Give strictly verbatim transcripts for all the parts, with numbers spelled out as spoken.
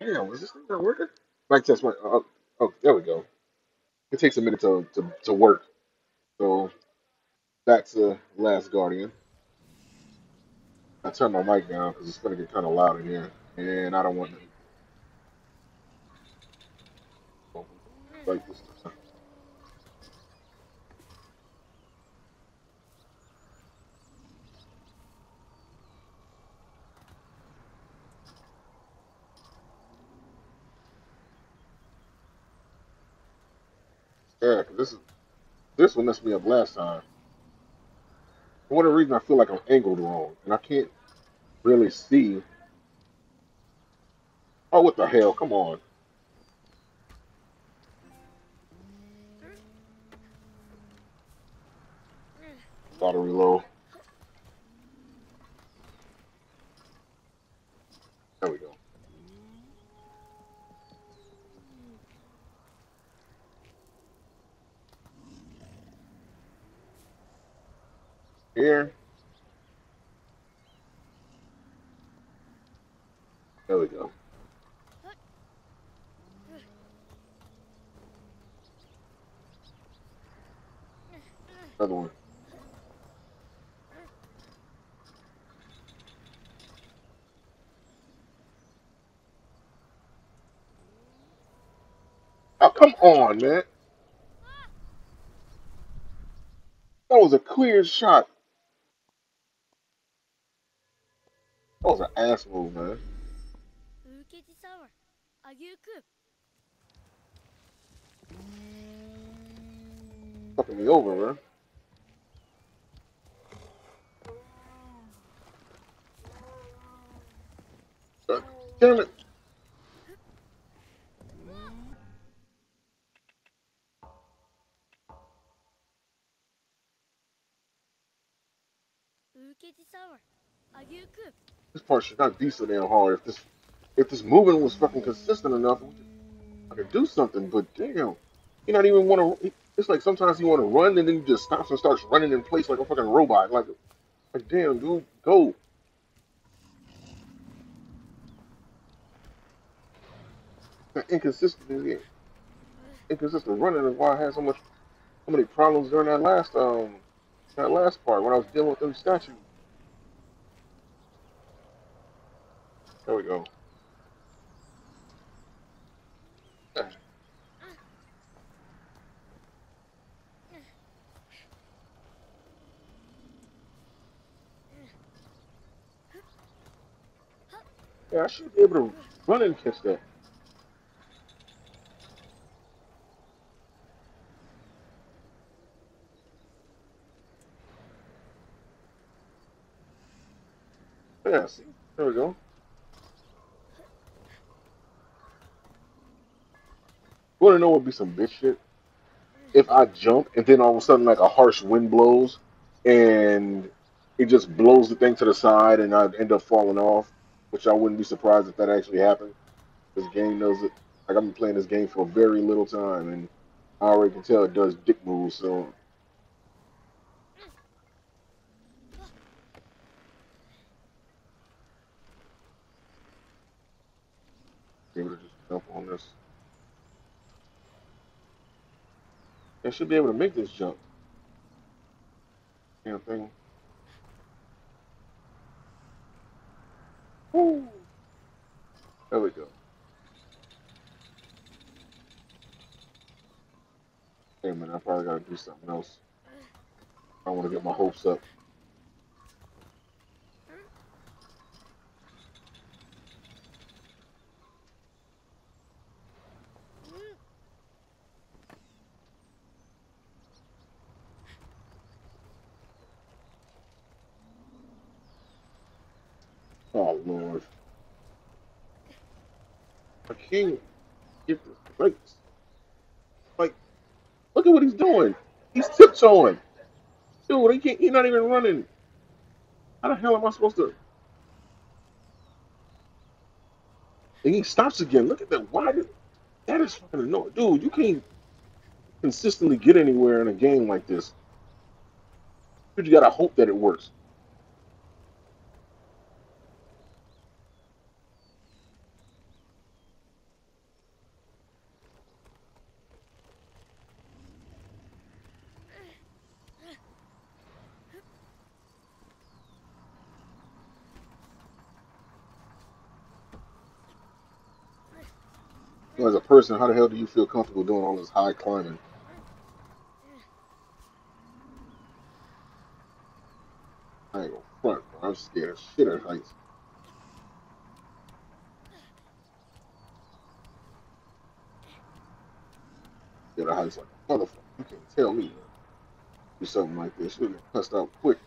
Damn, is this thing not working? Mic test, mic. Oh, oh, there we go. It takes a minute to, to, to work. So, that's The Last Guardian. I turn my mic down because it's going to get kind of loud in here. And I don't want to. Oh, like this. Yeah, this is this one messed me up last time. For whatever reason, I feel like I'm angled wrong, and I can't really see. Oh, what the hell? Come on. Battery low. There we go. Here. There we go. Another one. Oh, come on, man. That was a clear shot. That was an asshole, man. Fucking me over, man. God damn it. This part should not be so damn hard. If this, if this movement was fucking consistent enough, I could do something. But damn, you not even want to. It's like sometimes you want to run and then you just stops and starts running in place like a fucking robot. Like, like damn, dude, go. That inconsistency, inconsistent running is why I had so much, so many problems during that last um, that last part when I was dealing with them statues. There we go. There. Yeah, I should be able to run and catch that. Yeah, see? There we go. You want to know what would be some bitch shit? If I jump and then all of a sudden like a harsh wind blows and it just blows the thing to the side and I'd end up falling off, which I wouldn't be surprised if that actually happened. This game knows it. Like, I've been playing this game for very little time and I already can tell it does dick moves, so... Be able to just jump on this. I should be able to make this jump. Damn thing. Woo. There we go. Hey man, I probably gotta do something else. I want to get my hopes up. Oh Lord, I can't get this right. Like, look at what he's doing. He's tiptoeing. Dude, he can't. He's not even running. How the hell am I supposed to? And he stops again. Look at that. Why did that is fucking annoying, dude? You can't consistently get anywhere in a game like this. Dude, you gotta hope that it works. You know, as a person, how the hell do you feel comfortable doing all this high climbing? I ain't gonna front, bro. I'm scared of shit at heights. Scared of heights like a motherfucker. You can't tell me do something like this. You're gonna get cussed out quick.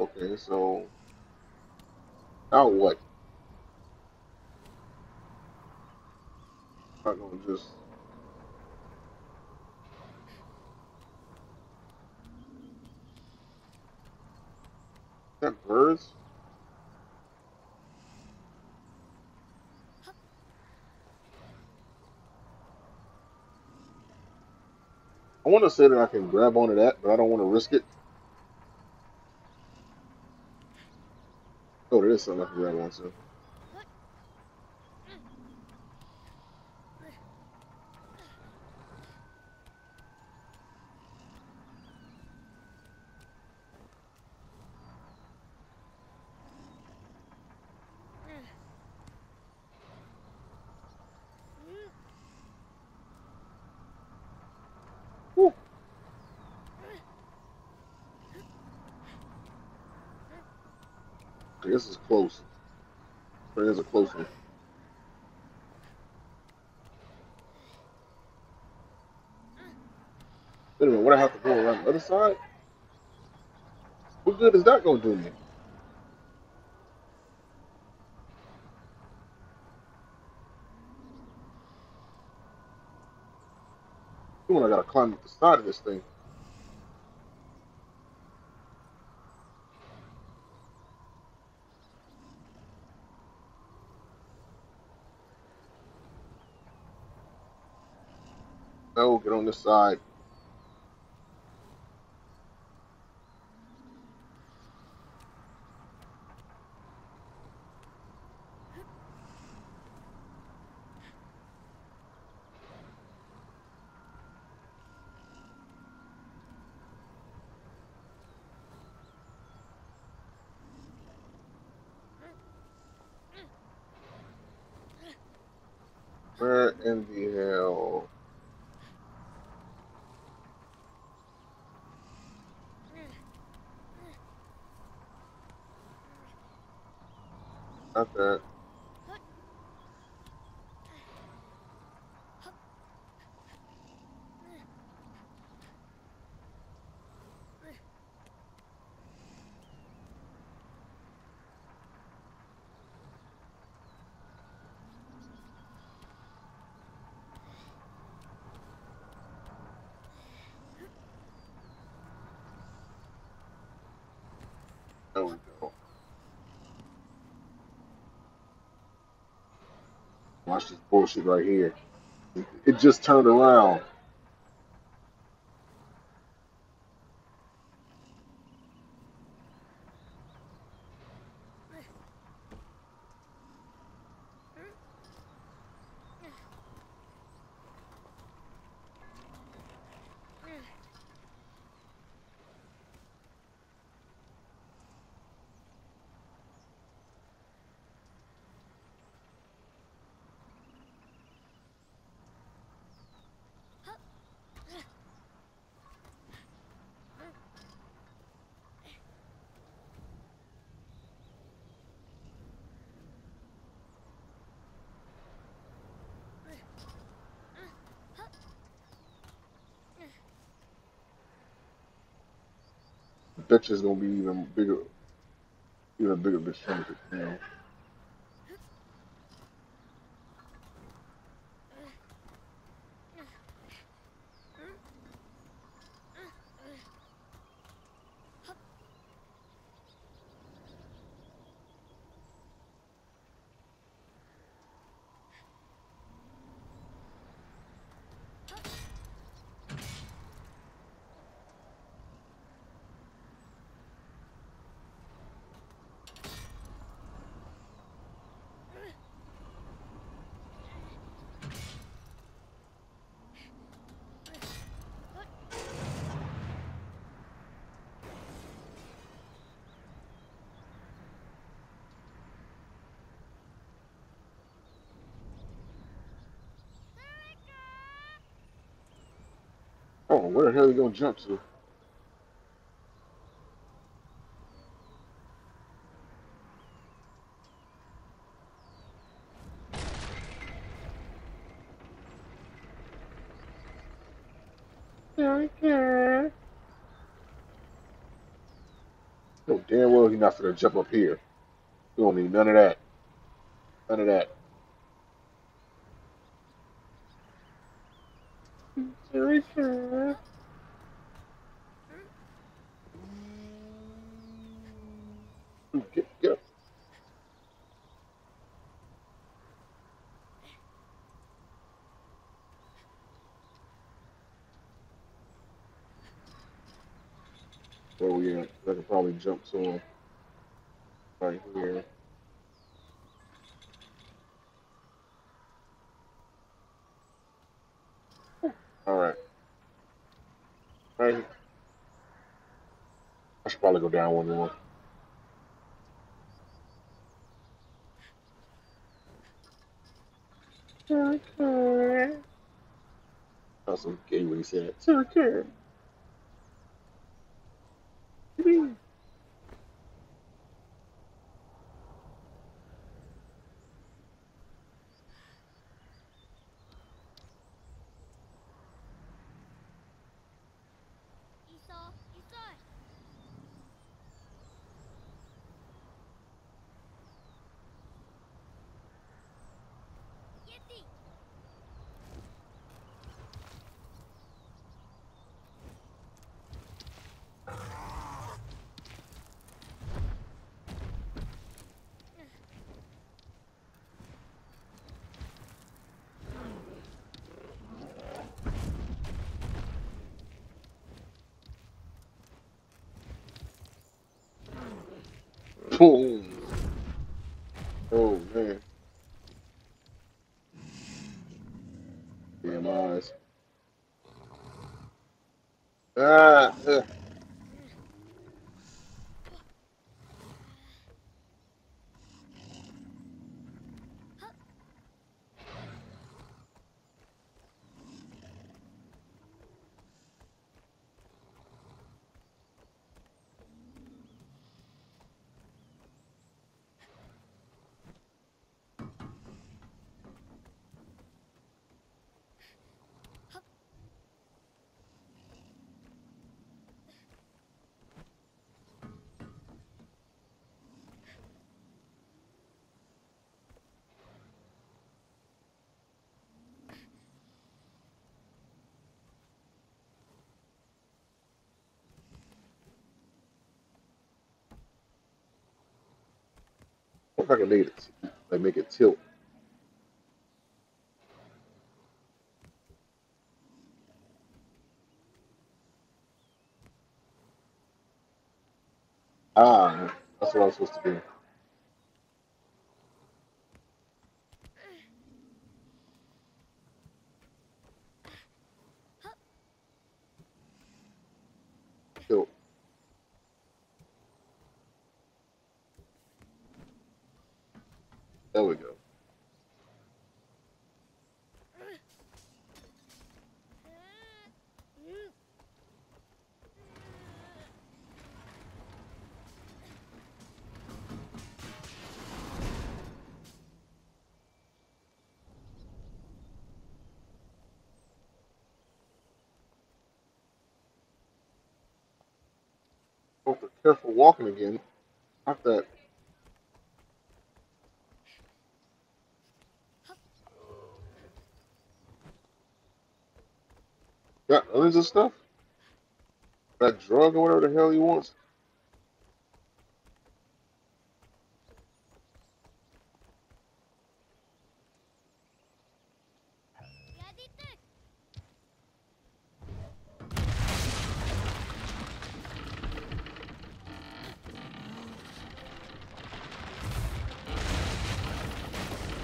Okay, so now what? I'm not gonna just. Is that birds? I want to say that I can grab onto that, but I don't want to risk it. Oh, there is something I can grab onto. This is close. There's a close one. Wait a minute, what I have to go around the other side? What good is that gonna do me? When I gotta climb up the side of this thing. No, get on this side. Where in the hell? Not that. There we go. Watch this bullshit right here. It just turned around. Bitch is gonna be even bigger, even bigger bitch than it now. on. Where the hell are you gonna jump to? No, damn well you're not gonna jump up here. You don't need none of that. None of that. Sure. Get, get up. So yeah, I could probably jump to him right here. All right. All right. I should probably go down one more. Okay. That's some gay when he said it. Okay. Boom. Oh man. Damn eyes. Ah. Uh. If I can make it, like make it tilt. Ah, that's what I was supposed to do. There we go. Oh, for careful walking again. Not that. Got tons of stuff? That drug or whatever the hell he wants?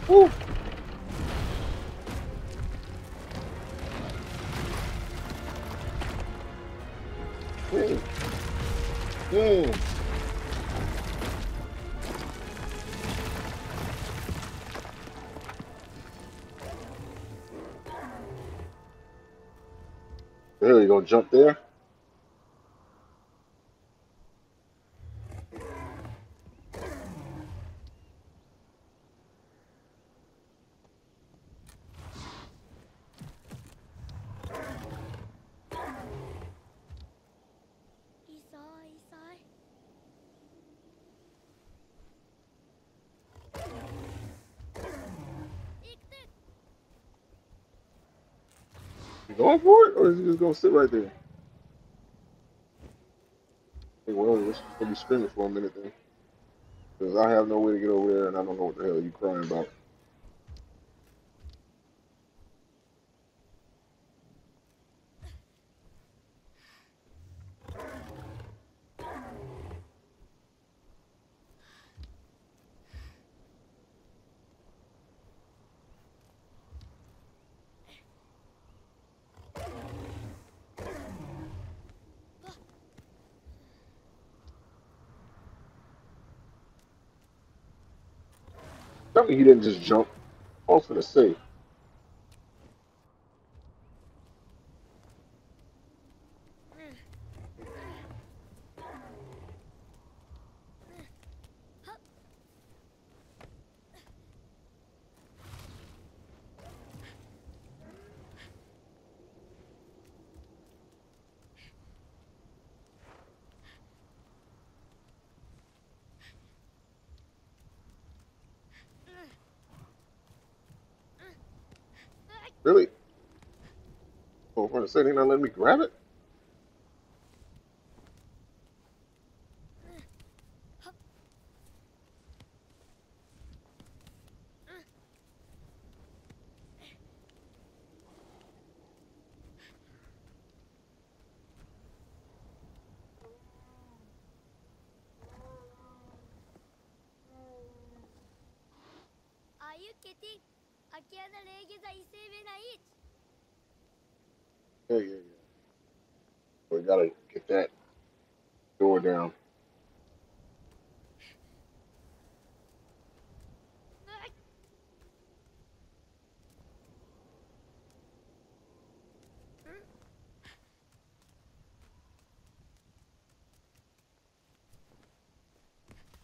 Woo! Boom. Really, you gonna jump there? Going for it, or is he just gonna sit right there? Hey, well, this is gonna be spinning for a minute then, because I have no way to get over there, and I don't know what the hell you crying about. Tell me he didn't just jump. I was gonna say. Really? Oh, for a second, not let me grab it. Are you kidding? Yeah, yeah, yeah. We gotta get that door down.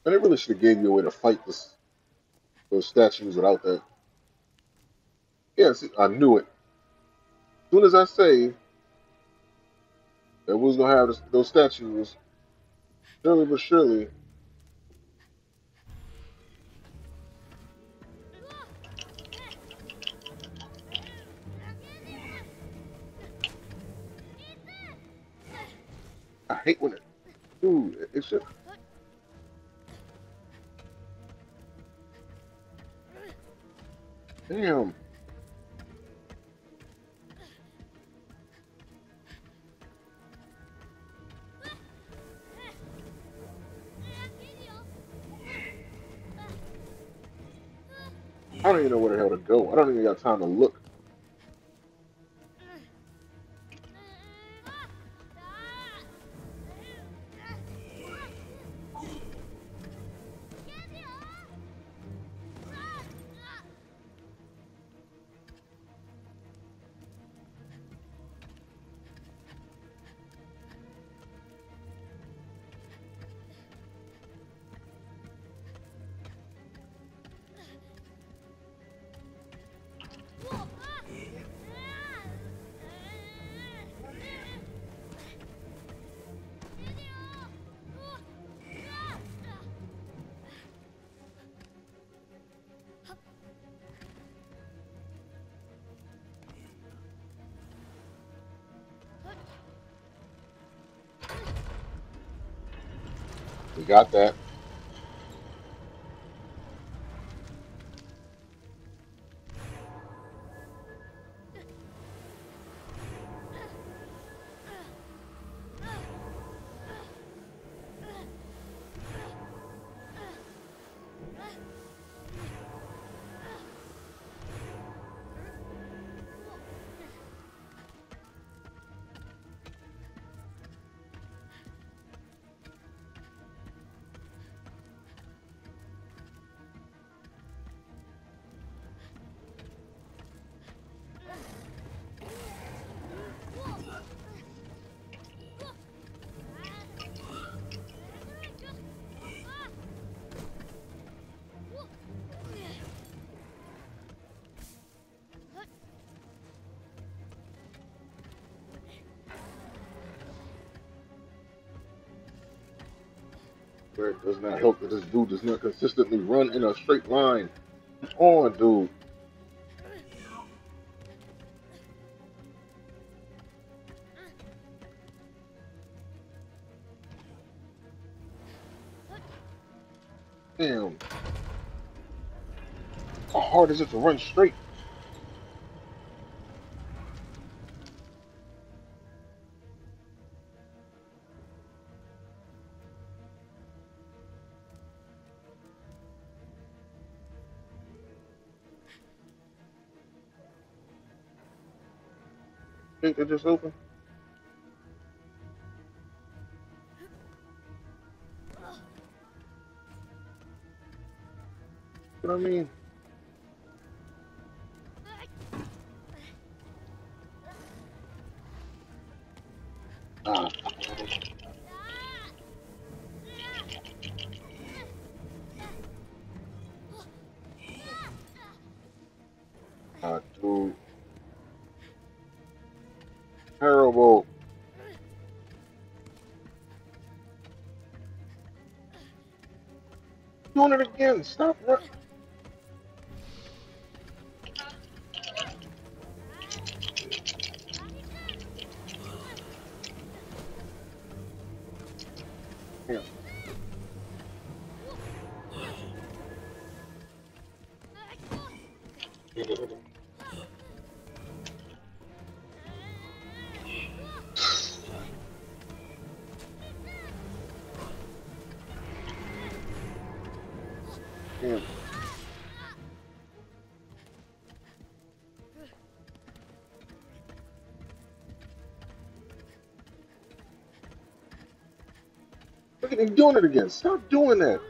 And they really should have gave you a way to fight this, those statues without that. Yes, I knew it. As soon as I say that we was going to have this, those statues, surely but surely. I hate when it, dude, it's just. Damn. I don't even know where the hell to go. I don't even got time to look. We got that. That does not help that this dude does not consistently run in a straight line. Come on, dude. Damn. How hard is it to run straight? Think it just opened? What I mean? Ah. Ah, dude. Terrible. Doing it again. Stop running. Damn. Look at him doing it again. Stop doing that.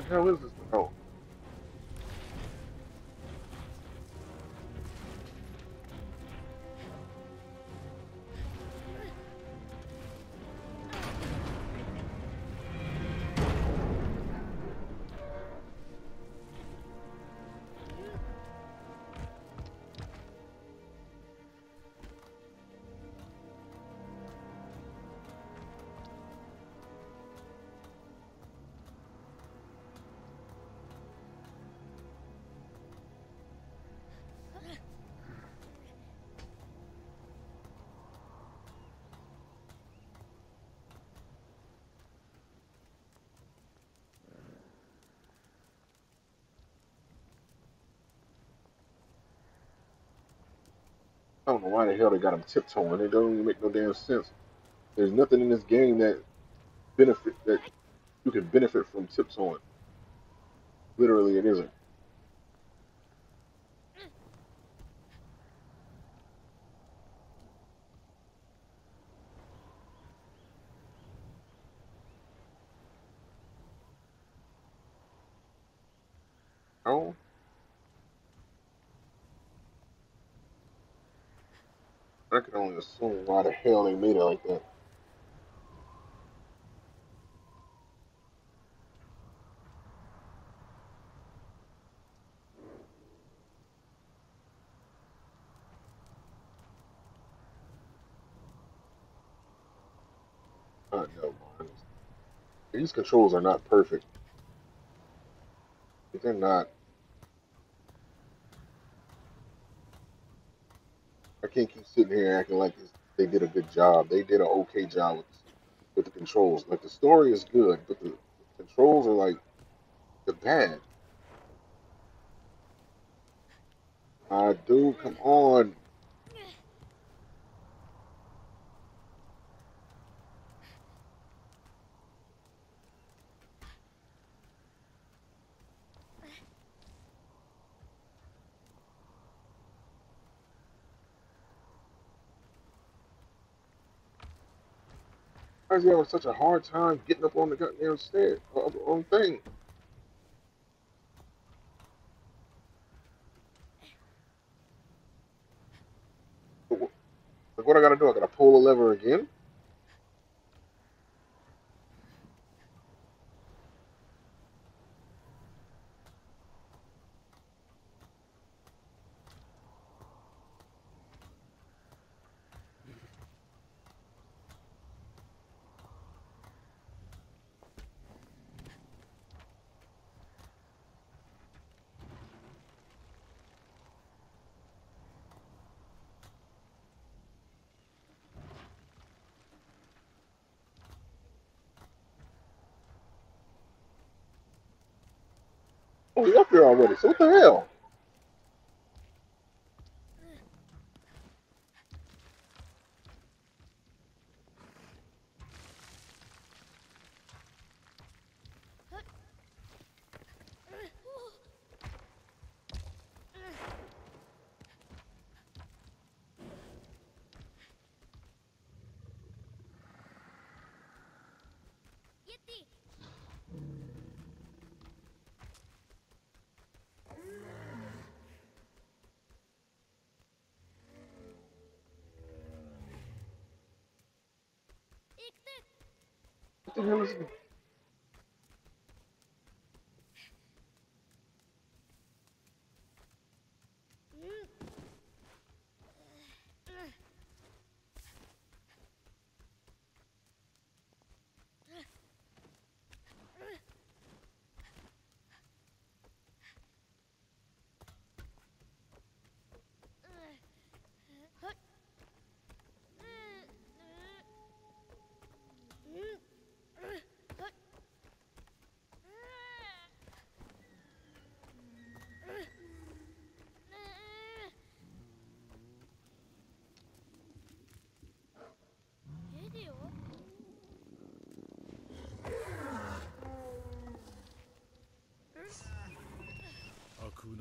What the hell is this? Oh. I don't know why the hell they got them tiptoeing. It don't even make no damn sense. There's nothing in this game that benefit that you can benefit from tiptoeing. Literally, it isn't. Oh. I can only assume why the hell they made it like that. Oh, no, man. These controls are not perfect. They're not. I can't keep sitting here acting like this, they did a good job. They did an okay job with, with the controls. Like, the story is good, but the, the controls are like, they're bad. Ah, dude, come on. Why is he having such a hard time getting up on the goddamn stair, up on the thing? Like, what I gotta do? I gotta pull the lever again? Oh, he's up there already, so what the hell? What the hell is it?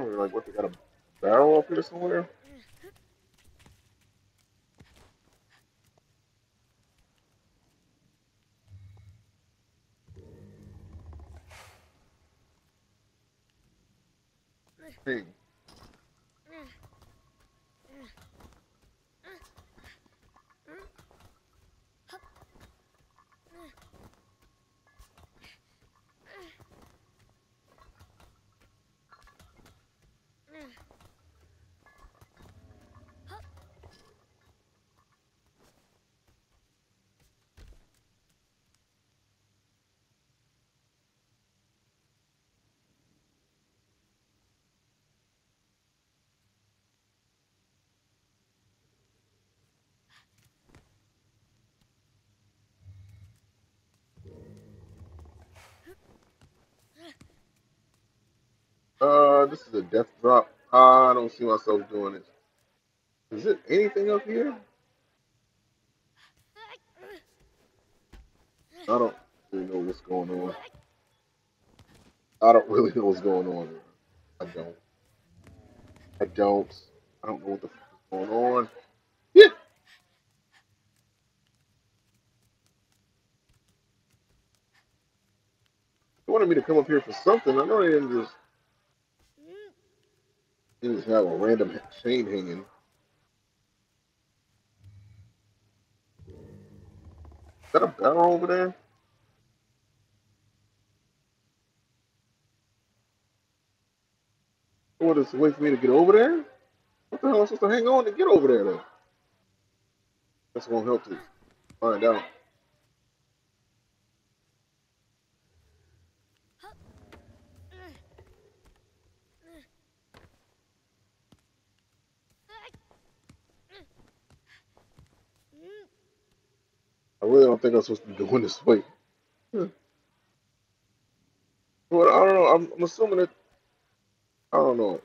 Like, what, they got a barrel up here somewhere? anything. Uh, this is a death drop. I don't see myself doing it. Is it anything up here? I don't really know what's going on. I don't really know what's going on. I don't. I don't. I don't know what the fuck is going on. Yeah. They wanted me to come up here for something. I know they didn't just. It is now a random chain hanging. Is that a barrel over there? What is the way for me to get over there? What the hell am I supposed to hang on to get over there though? That's gonna help to find out. I really don't think I'm supposed to be doing this way. Hmm. Well, I don't know. I'm, I'm assuming that. I don't know.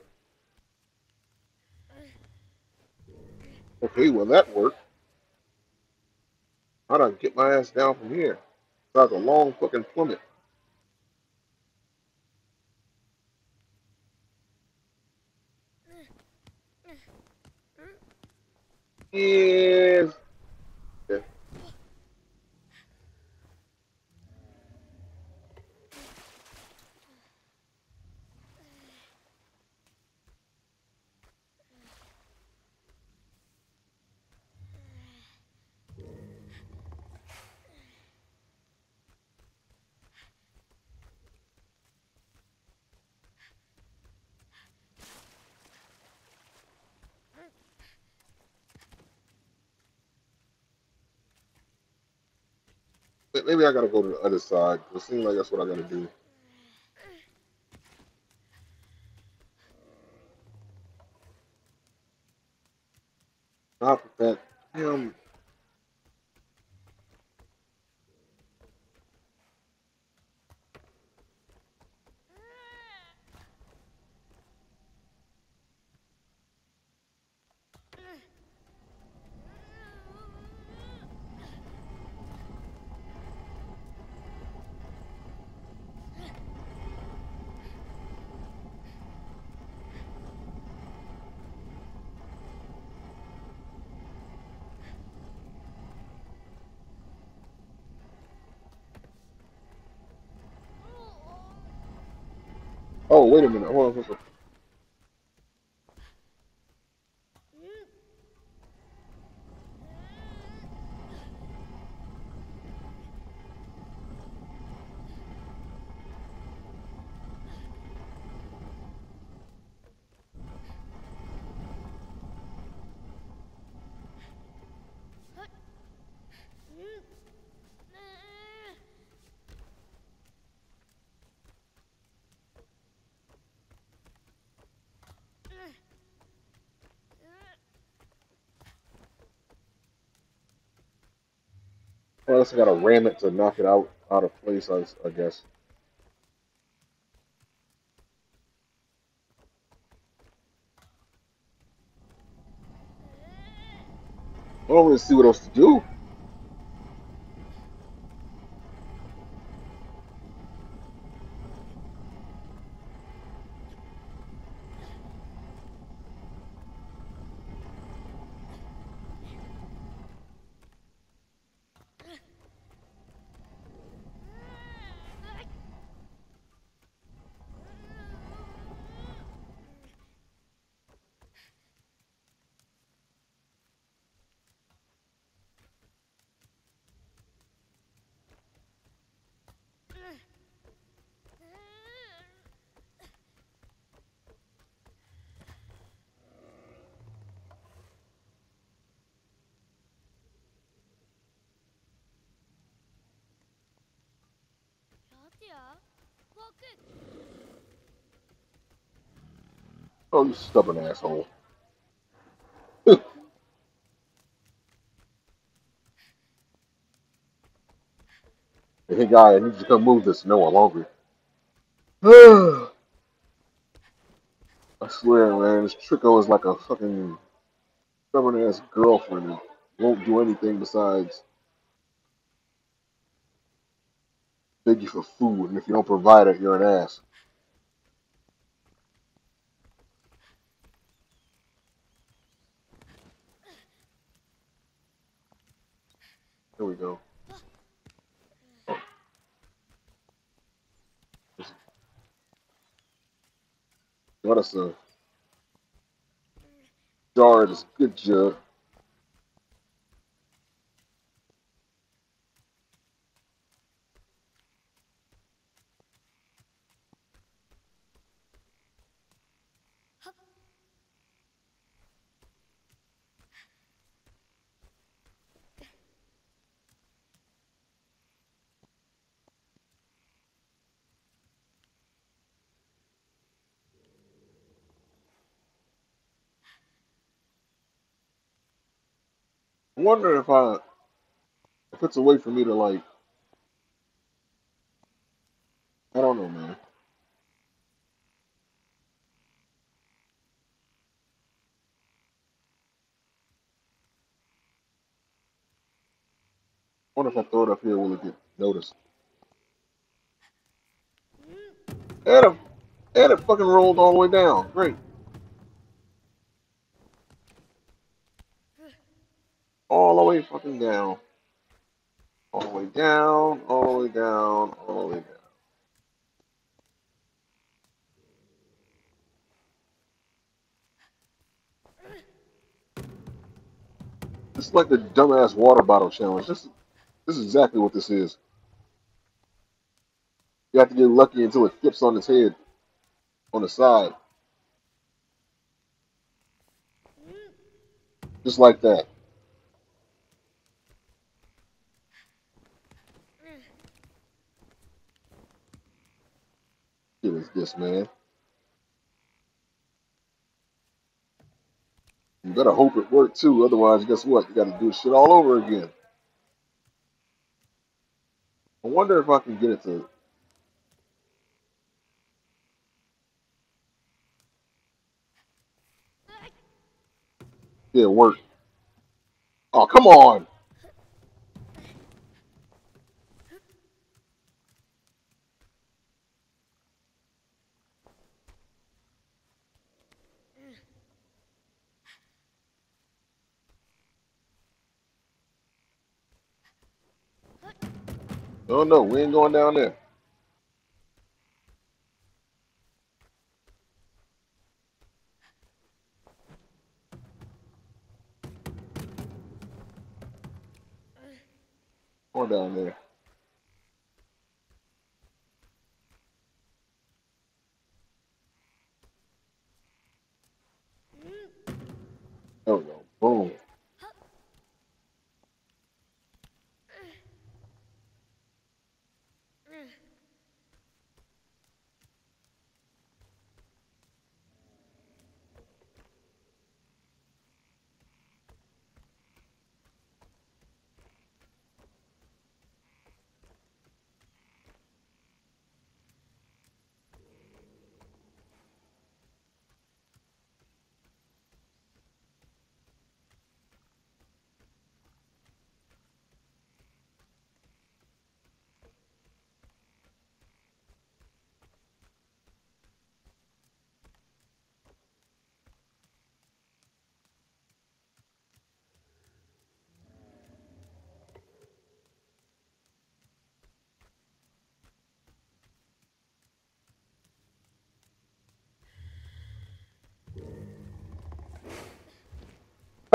Okay, well, that worked. How'd I get my ass down from here? That's a long fucking plummet. Yes. Maybe I gotta go to the other side. It seems like that's what I gotta do. Stop that damn. Oh, wait a minute. Hold on. Hold on. I also gotta ram it to knock it out out of place, I, I guess. I don't really see what else to do. Oh, you stubborn asshole. Hey, guy, I need you to come move this. No, I'm hungry. I swear, man, this Trico is like a fucking stubborn-ass girlfriend who won't do anything besides beg you for food, and if you don't provide it, you're an ass. There we go. Got us a jar of this good jug. I wonder if I, if it's a way for me to, like, I don't know, man. I wonder if I throw it up here, will it get noticed? And it, and it fucking rolled all the way down. Great. All the way fucking down. All the way down, all the way down, all the way down. This is like the dumbass water bottle challenge. This, this is exactly what this is. You have to get lucky until it flips on its head, on the side. Just like that. What is this, man? You better hope it worked too, otherwise guess what? You gotta do shit all over again. I wonder if I can get it to... Yeah, it worked. Oh, come on! No, no, we ain't going down there. Going down there. There we go. Boom.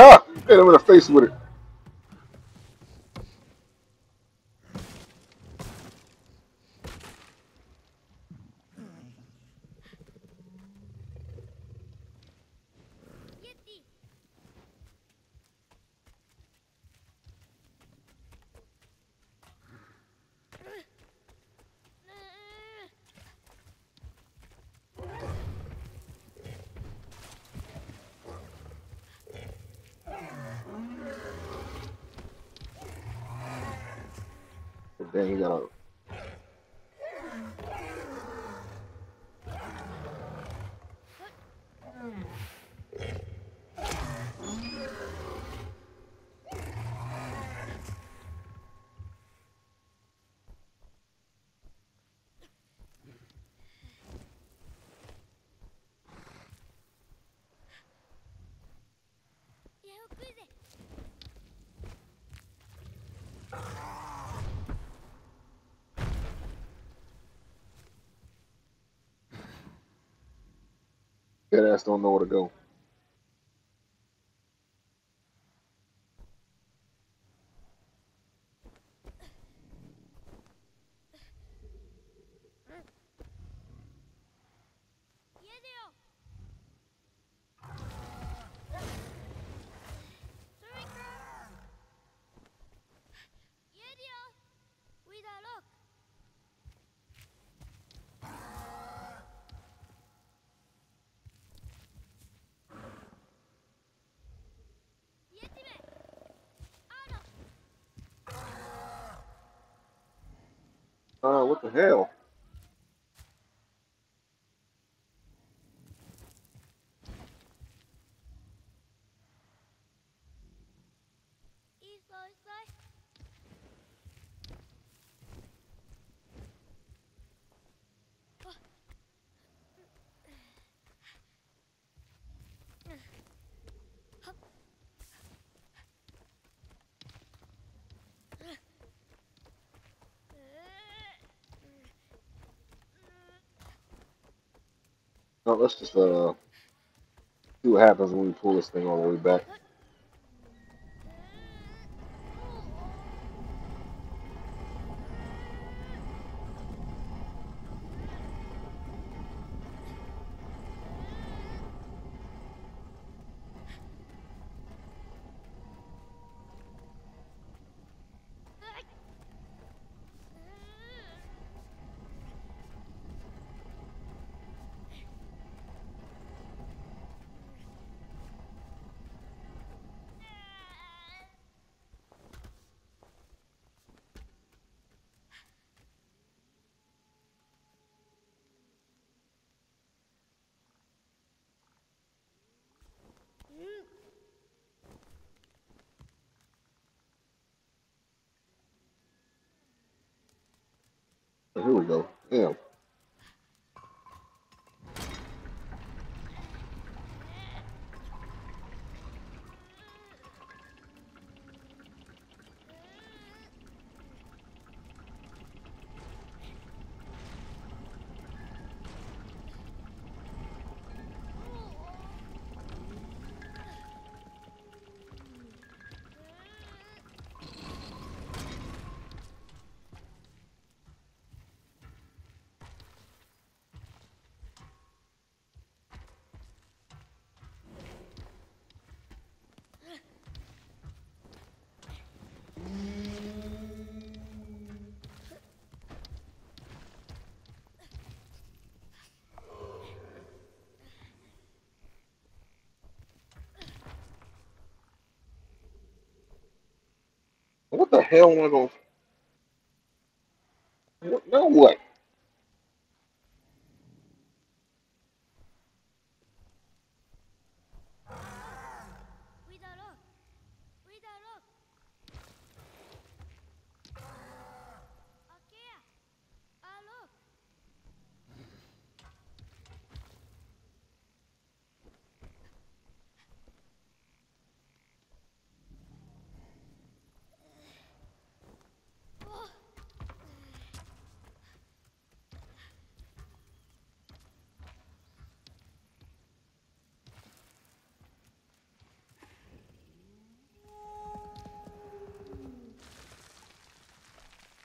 Ah! Hit him in the face with it. him. Then he got out. That ass don't know where to go. Uh, what the hell? No, let's just uh, see what happens when we pull this thing all the way back. Here we go. Damn. What the hell am I going to... What, now what?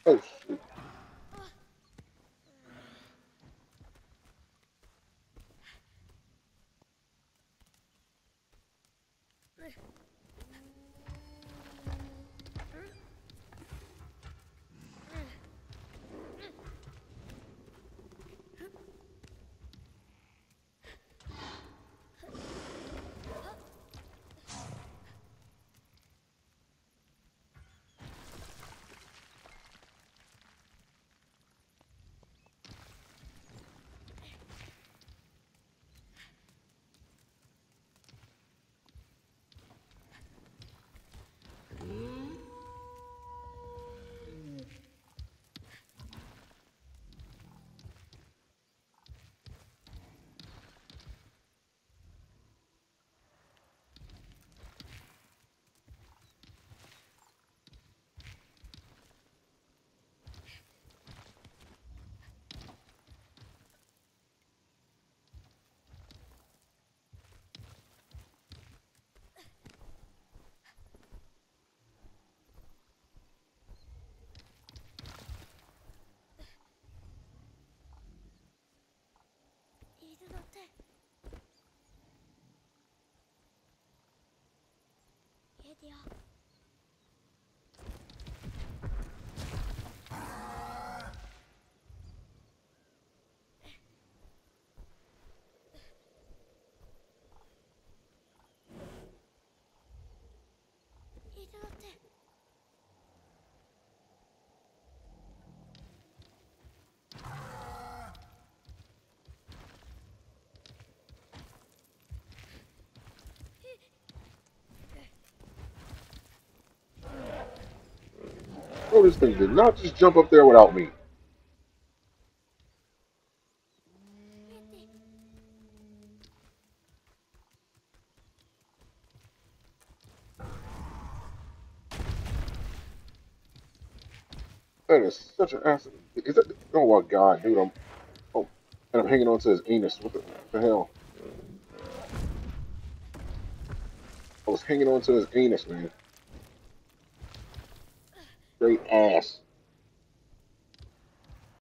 Oh, shit. ってだってエディア。Oh, this thing did not just jump up there without me. That is such an ass. Is that? Oh my God, dude! I'm. Oh, and I'm hanging on to his anus. What the, what the hell? I was hanging on to his anus, man. Great ass.